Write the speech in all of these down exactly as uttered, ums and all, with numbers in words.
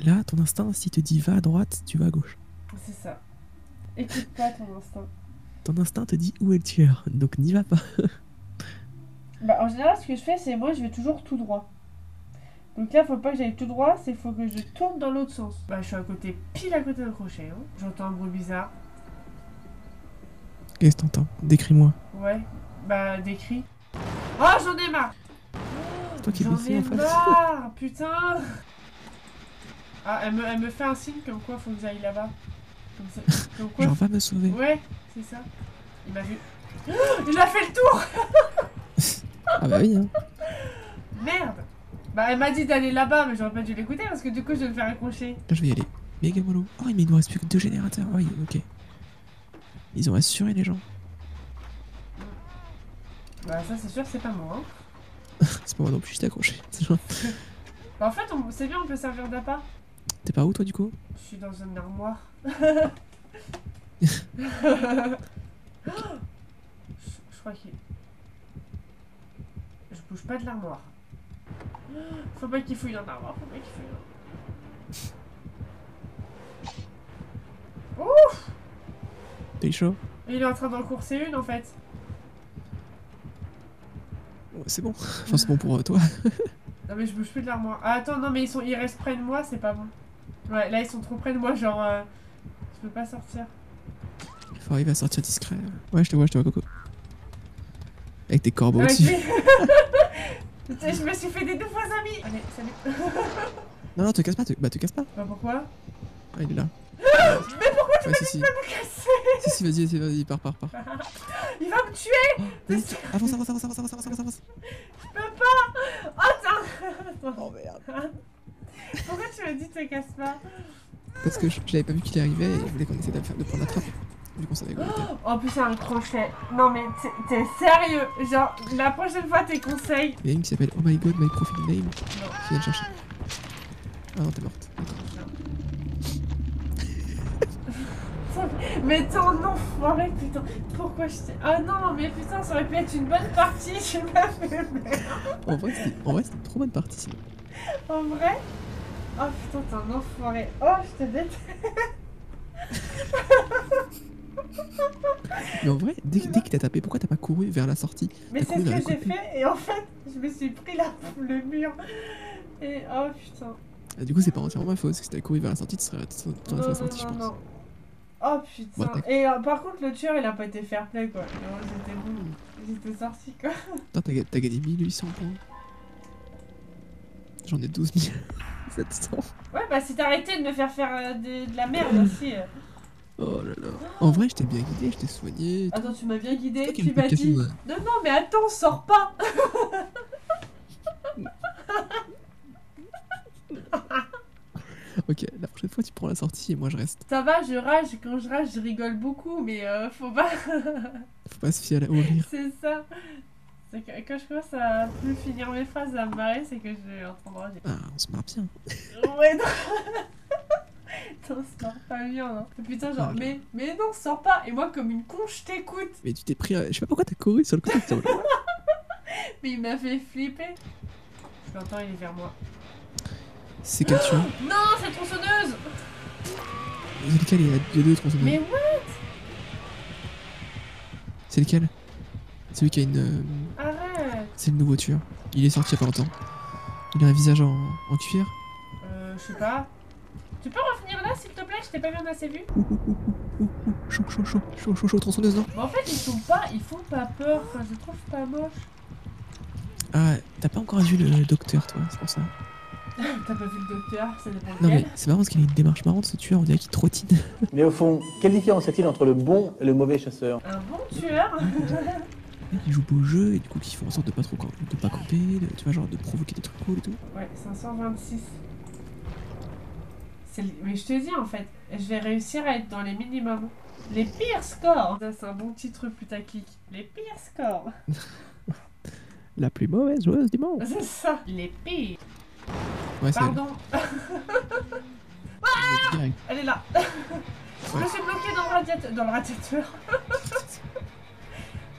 Là, ton instinct, si te dit va à droite, tu vas à gauche. C'est ça. Écoute pas ton instinct. Ton instinct te dit où est le tueur, donc n'y va pas. Bah, en général, ce que je fais, c'est moi, je vais toujours tout droit. Donc là, faut pas que j'aille tout droit, c'est faut que je tourne dans l'autre sens. Bah, je suis à côté, pile à côté d'un crochet. Hein. J'entends un bruit bizarre. Qu'est-ce que t'entends? Décris-moi. Ouais, bah, décris. Oh, j'en ai marre! Toi qui J'en ai en face. marre, putain! Ah, elle me, elle me fait un signe comme quoi faut que j'aille là-bas. Comme quoi. Genre, va me sauver. Ouais, c'est ça. Il m'a vu. Oh, il a fait le tour. Ah bah oui. Hein. Merde. Bah elle m'a dit d'aller là-bas, mais j'aurais pas dû l'écouter parce que du coup je vais me faire accrocher. Là je vais y aller. Méga mollo. Oh mais il nous reste plus que deux générateurs. Oui, ok. Ils ont assuré les gens. Bah ça c'est sûr c'est pas moi. Hein. C'est pas moi non plus, je t'ai accroché. Bah en fait on... c'est bien, on peut servir d'appât. T'es par où toi du coup? Je suis dans une armoire. je, je crois qu'il... Je bouge pas de l'armoire. Faut pas qu'il fouille dans l'armoire, faut pas qu'il fouille dans l'armoire. Ouf! T'es chaud? Il est en train d'en courser une en fait. C'est bon, enfin c'est bon pour toi. Non mais je bouge plus de l'armoire. Ah attends, non mais ils sont, ils restent près de moi, c'est pas bon. Ouais, là ils sont trop près de moi, genre... Euh, je peux pas sortir. Faut arriver à sortir discret. Ouais, je te vois, je te vois, Coco. Avec tes corbeaux ah, dessus. Je me suis fait des deux fois amis. Allez, salut. Non, non, te casse pas, te... bah te casse pas. Bah pourquoi? Ah, il est là. Mais pourquoi tu ouais, m'as dit si. pas me casser? Si, si, vas-y, vas-y, vas-y, pars, pars, pars. Il va me tuer. Oh, avance, avance, avance, avance, avance, avance, avance. Je peux pas. Oh, attends. Oh merde. Pourquoi tu me dis te casse pas? Parce que je l'avais pas vu qu'il arrivait et je voulais qu'on essaie de, de prendre la trappe. Du coup, ça dégoûte. Oh, en plus, c'est un crochet. Non, mais t'es sérieux? Genre, la prochaine fois, tes conseils. Il y a une qui s'appelle Oh My God, My Profile Name. Non. Qui vient le chercher. Ah non, t'es morte. Mais t'es un enfoiré, putain. Pourquoi je t'ai... Ah non, mais putain, ça aurait pu être une bonne partie. J'ai pas fait. En vrai, c'était une trop bonne partie. En vrai? Oh putain, t'es un enfoiré. Oh, je te déteste. Mais en vrai, dès, dès qu'il t'a tapé, pourquoi t'as pas couru vers la sortie? Mais c'est ce que j'ai fait et en fait, je me suis pris la, le mur. Et oh putain. Et du coup, c'est pas entièrement ma faute, parce que si t'as couru vers la sortie, tu serais dans la sortie, je pense. Non. Oh putain. Bon, et euh, par contre, le tueur, il a pas été fair play quoi. J'étais bon, j'étais sorti quoi. T'as gagné mille huit cents points. J'en ai douze mille sept cents. Ouais, bah si t'arrêtais de me faire faire de, de la merde aussi. Oh là là. En vrai, je t'ai bien guidé, je t'ai soigné. Attends, tu m'as bien guidé, tu m'as dit. Non, non, mais attends, sors pas. Ok, la prochaine fois, tu prends la sortie et moi je reste. Ça va, je rage. Quand je rage, je rigole beaucoup, mais euh, faut pas. Faut pas se fier à la rire. C'est ça. Quand je commence à plus finir mes phrases à me marrer, c'est que je vais en train de rager. Ah, on se marre bien. Ouais, non. Putain, ça sort pas bien, hein. Putain, genre, ah, mais, mais non, sors pas. Et moi, comme une con, je t'écoute. Mais tu t'es pris, je sais pas pourquoi t'as couru sur le côté. Mais il m'a fait flipper. Je l'entends, il est vers moi. C'est quel tueur? Non, c'est la tronçonneuse. C'est lequel? Il y a deux tronçonneuses. Mais what? C'est lequel? Celui qui a une... Arrête. C'est le nouveau tueur. Il est sorti il y a pas longtemps. Il a un visage en, en cuir. Euh, je sais pas. Tu peux revenir là s'il te plaît, je t'ai pas bien assez vu. Ouh, ouh, ouh, ouh, chaud, chaud, chaud, chaud, chaud, chaud, tronçonneuse, non? Mais en fait, ils sont pas, ils font pas peur, enfin, je trouve pas moche. Ah, t'as pas encore vu le docteur, toi, c'est pour ça. T'as pas vu le docteur, ça dépend de... Non, mais c'est marrant parce qu'il a une démarche marrante, ce tueur, on dirait qu'il trottine. Mais au fond, quelle différence a-t-il entre le bon et le mauvais chasseur? Un bon tueur. Ils jouent beau jeu et du coup, ils font en sorte de pas trop de pas camper, de, tu vois, genre de provoquer des trucs cool et tout. Ouais, cinq cent vingt-six. Mais je te dis en fait, je vais réussir à être dans les minimums. Les pires scores. C'est un bon titre putaclic. Les pires scores. La plus mauvaise joueuse du monde. C'est ça. Les pires. Ouais, pardon. Elle. Ah, elle est là. Ouais. Je me suis bloquée dans le radiateur. Dans le radiateur.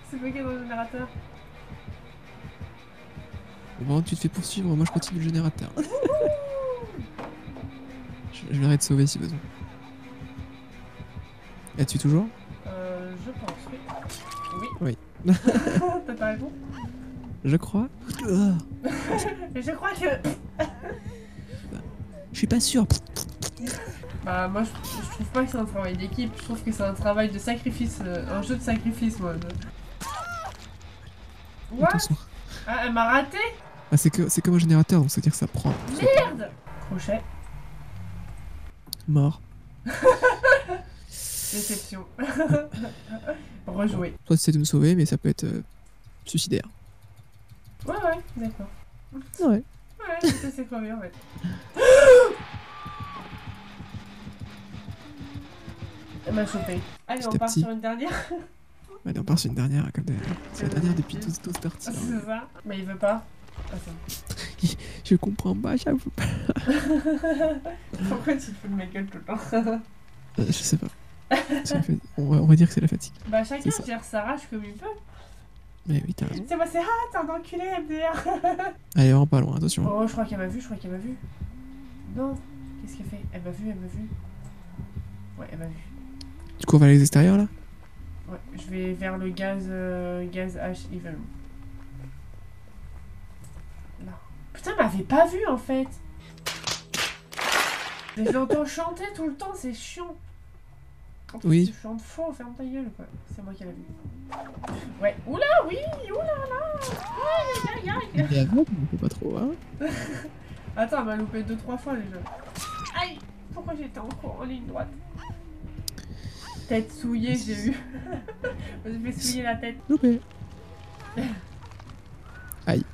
C'est bloqué dans le générateur. Bon, tu te fais poursuivre, moi je continue le générateur. Je l'aurais de sauver si besoin. As-tu toujours? Euh, je pense, oui. Oui. Oui. T'as pas raison? Je crois. Je crois que... bah, je suis pas sûr. Bah, moi je, je trouve pas que c'est un travail d'équipe, je trouve que c'est un travail de sacrifice, un jeu de sacrifice, moi. What? Ah, elle m'a raté. Ah, c'est que c'est comme un générateur, donc ça veut dire que ça prend. Merde. Crochet. Mort. Déception. Rejouer. Bon, toi, tu sais de me sauver, mais ça peut être euh, suicidaire. Ouais, ouais, d'accord. Ouais. Ouais, c'est c'est quoi bien, ouais. Elle m'a chopé. Allez, on part petit. Sur une dernière. Allez, on part sur une dernière, comme des... c'est la dernière depuis tout ce parti. C'est ça. Mais il veut pas. Attends. Je comprends pas, j'avoue pas. Pourquoi tu te fous de ma gueule tout le temps? euh, Je sais pas. On va, on va dire que c'est la fatigue. Bah, chacun gère sa rage comme il peut. Mais oui, t'as raison. C'est moi, c'est ah, t'es un enculé, M D R. Elle est vraiment pas loin, attention. Oh, je crois qu'elle m'a vu, je crois qu'elle m'a vu. Non, qu'est-ce qu'elle fait? Elle m'a vu, elle m'a vu. Ouais, elle m'a vu. Du coup, on va aller aux extérieurs là? Ouais, je vais vers le gaz, euh, gaz H Evil. Là. Putain, elle m'avait pas vu en fait. Mais je l'entends chanter tout le temps, c'est chiant. En plus, oui. Tu chantes faux, ferme ta gueule quoi. C'est moi qui l'ai vu. Ouais. Oula, oui, oula là. Aïe, aïe, aïe, aïe. Et avant, on peut pas trop, hein. Attends, elle m'a loupé deux trois fois les jeux. Aïe, pourquoi j'étais encore en ligne droite? Tête souillée, j'ai eu. Je me suis souillé la tête. Loupé. Aïe.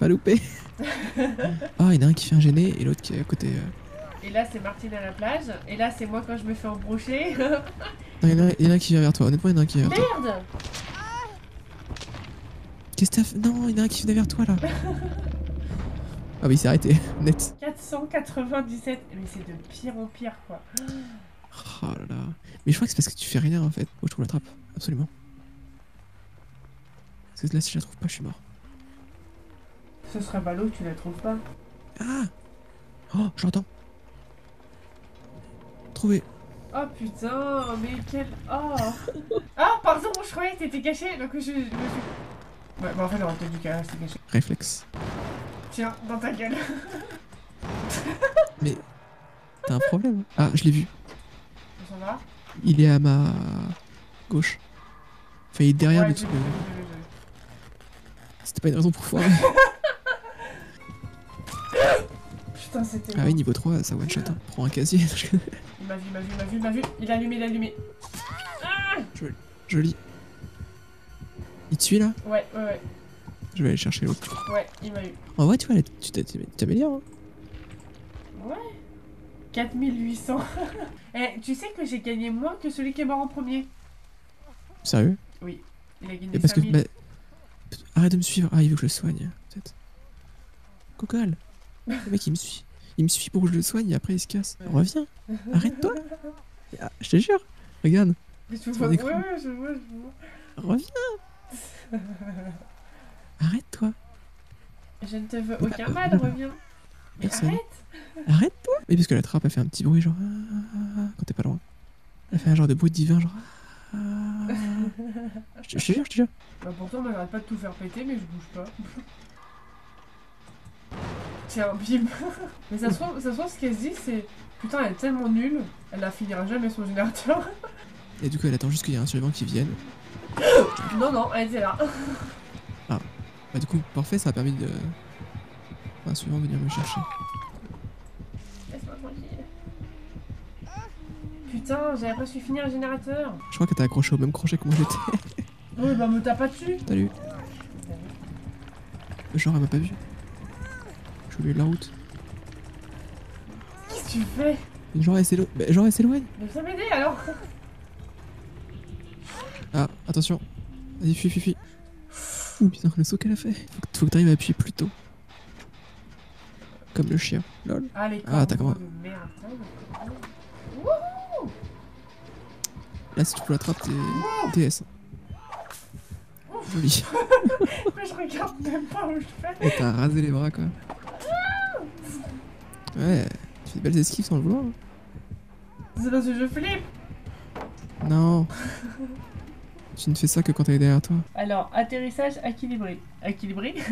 Pas loupé. Ah, il y en a un qui fait un gêné et l'autre qui est à côté. Euh... Et là, c'est Martine à la plage. Et là, c'est moi quand je me fais embrocher. Il y en a un qui vient vers toi. Honnêtement, il y en a un qui vient vers toi. Merde. Qu'est-ce que t'as fait? Non, il y en a un qui vient vers toi là. Ah, oui, il s'est arrêté. Net. quatre cent quatre-vingt-dix-sept. Mais c'est de pire en pire quoi. Oh là là. Mais je crois que c'est parce que tu fais rien en fait. Oh, je trouve la trappe, absolument. Parce que là, si je la trouve pas, je suis mort. Ce serait ballot que tu la trouves pas. Ah. Oh, je l'entends. Trouvé. Oh putain, mais quel... Oh. Ah, pardon, je croyais que t'étais caché, donc je... je... Ouais, bah en fait, on va peut-être du cas, c'est caché. Réflexe. Tiens, dans ta gueule. Mais... T'as un problème. Ah, je l'ai vu. Il est à ma gauche. Enfin, il est derrière ouais, le truc. C'était pas une raison pour foirer. Putain, c'était. Ah oui, niveau trois, ça one shot. Hein. Prends un casier. Il m'a vu, il m'a vu, il m'a vu, il m'a vu. Il a allumé, il a allumé. Ah joli. Joli. Il te suit là? Ouais, ouais, ouais. Je vais aller chercher l'autre. Ouais, il m'a eu. En vrai, tu vois, tu t'améliores. Hein. Ouais. quatre mille huit cents. Eh, tu sais que j'ai gagné moins que celui qui est mort en premier. Sérieux? Oui, il a gagné cinq mille. Bah... Arrête de me suivre. Ah, il veut que je le soigne, peut-être. Cocal. Le mec, il me suit. Il me suit pour que je le soigne et après il se casse. Ouais. Reviens. Arrête-toi. Ah, je te jure. Regarde. Mais tu vois, ouais, ouais, je vois, je vois. Reviens. Arrête-toi. Je ne te veux aucun bah, mal, euh... reviens. Mais arrête. Arrête-toi. Mais parce que la trappe a fait un petit bruit genre quand t'es pas loin. Elle fait un genre de bruit divin genre. Je te jure, je te jure. Bah pourtant on m'arrête pas de tout faire péter mais je bouge pas. Tiens, bim. Mais ça se trouve, ça se trouve ce qu'elle se dit c'est putain elle est tellement nulle, elle a finira jamais son générateur. Et du coup elle attend juste qu'il y ait un survivant qui vienne. Non non, elle était là. Ah. Bah du coup parfait, ça a permis de. Un suivant venir me chercher. Laisse-moi tranquille. Putain, j'avais pas su finir le générateur. Je crois que t'as accroché au même crochet que moi j'étais. Oui, bah me tape pas dessus. Salut. Genre, elle m'a pas vu. J'ai oublié la route. Qu'est-ce que tu fais? Genre, elle s'éloigne. Genre, elle s'éloigne. Mais viens m'aider alors. Ah, attention. Vas-y, fuis, fuis, fuis. Ouh, putain, le saut qu'elle a fait. Faut que, faut que t'arrives à appuyer plus tôt. Comme le chien, lol. Ah, ah t'as comment de merde. Wouhou. Là, si tu peux l'attraper, t'es D S. Ouh, Oui. Mais je regarde même pas où je fais. Et t'as rasé les bras quoi. Ouais, tu fais des belles esquives sans le vouloir. C'est parce que je flippe. Non. Tu ne fais ça que quand elle est derrière toi. Alors, atterrissage équilibré. Équilibré.